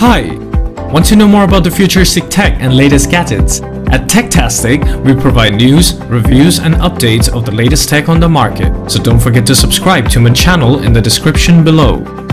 Hi! Want to know more about the futuristic tech and latest gadgets? At TechTastic, we provide news, reviews and updates of the latest tech on the market. So don't forget to subscribe to my channel in the description below.